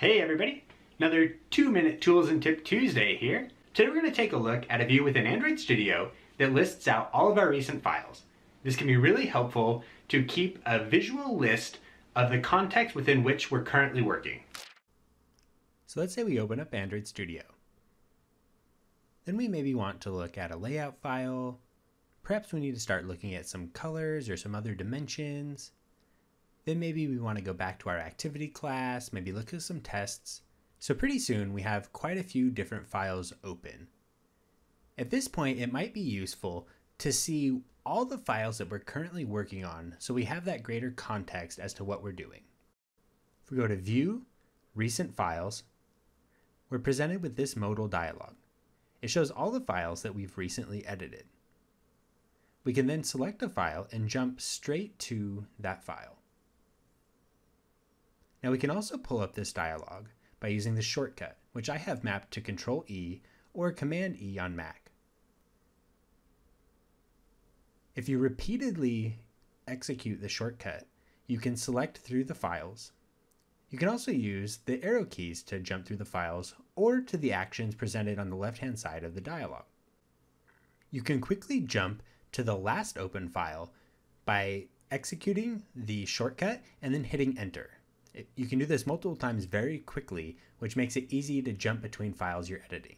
Hey everybody, another 2-minute Tools and Tip Tuesday here. Today we're going to take a look at a view within Android Studio that lists out all of our recent files. This can be really helpful to keep a visual list of the context within which we're currently working. So let's say we open up Android Studio. Then we maybe want to look at a layout file. Perhaps we need to start looking at some colors or some other dimensions. Then maybe we want to go back to our activity class, maybe look at some tests. So pretty soon we have quite a few different files open. At this point, it might be useful to see all the files that we're currently working on so we have that greater context as to what we're doing. If we go to View, Recent Files, we're presented with this modal dialog. It shows all the files that we've recently edited. We can then select a file and jump straight to that file. Now we can also pull up this dialog by using the shortcut, which I have mapped to Control E or Command E on Mac. If you repeatedly execute the shortcut, you can select through the files. You can also use the arrow keys to jump through the files or to the actions presented on the left-hand side of the dialog. You can quickly jump to the last open file by executing the shortcut and then hitting Enter. You can do this multiple times very quickly, which makes it easy to jump between files you're editing.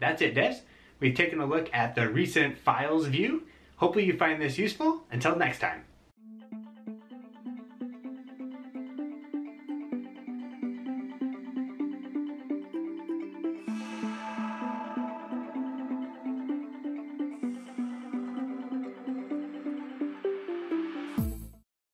That's it, devs. We've taken a look at the recent files view. Hopefully you find this useful. Until next time.